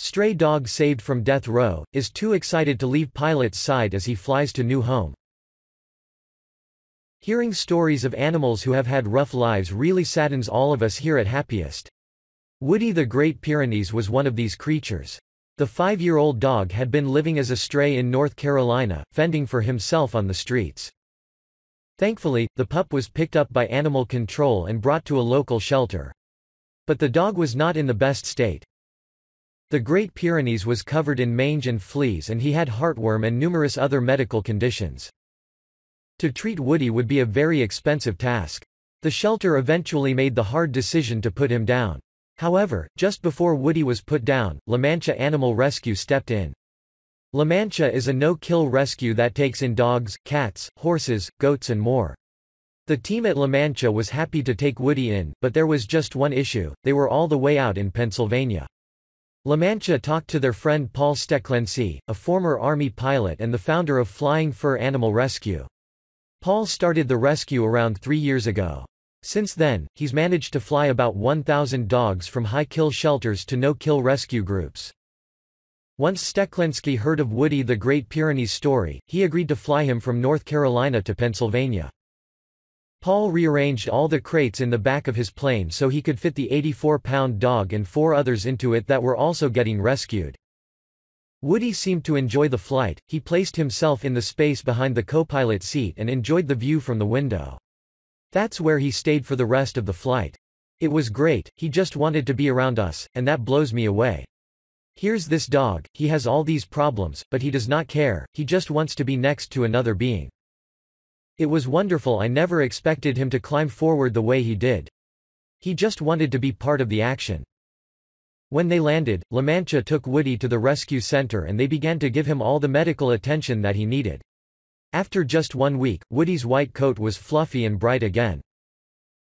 Stray dog saved from death row, is too excited to leave pilot's side as he flies to new home. Hearing stories of animals who have had rough lives really saddens all of us here at Happiest. Woody the Great Pyrenees was one of these creatures. The 5-year-old dog had been living as a stray in North Carolina, fending for himself on the streets. Thankfully, the pup was picked up by animal control and brought to a local shelter. But the dog was not in the best state. The Great Pyrenees was covered in mange and fleas, and he had heartworm and numerous other medical conditions. To treat Woody would be a very expensive task. The shelter eventually made the hard decision to put him down. However, just before Woody was put down, LaMancha Animal Rescue stepped in. LaMancha is a no-kill rescue that takes in dogs, cats, horses, goats and more. The team at LaMancha was happy to take Woody in, but there was just one issue: they were all the way out in Pennsylvania. LaMancha talked to their friend Paul Steklenski, a former Army pilot and the founder of Flying Fur Animal Rescue. Paul started the rescue around 3 years ago. Since then, he's managed to fly about 1,000 dogs from high-kill shelters to no-kill rescue groups. Once Steklenski heard of Woody the Great Pyrenees story, he agreed to fly him from North Carolina to Pennsylvania. Paul rearranged all the crates in the back of his plane so he could fit the 84-pound dog and 4 others into it that were also getting rescued. Woody seemed to enjoy the flight. He placed himself in the space behind the co-pilot seat and enjoyed the view from the window. That's where he stayed for the rest of the flight. It was great, he just wanted to be around us, and that blows me away. Here's this dog, he has all these problems, but he does not care, he just wants to be next to another being. It was wonderful. I never expected him to climb forward the way he did. He just wanted to be part of the action. When they landed, LaMancha took Woody to the rescue center and they began to give him all the medical attention that he needed. After just 1 week, Woody's white coat was fluffy and bright again.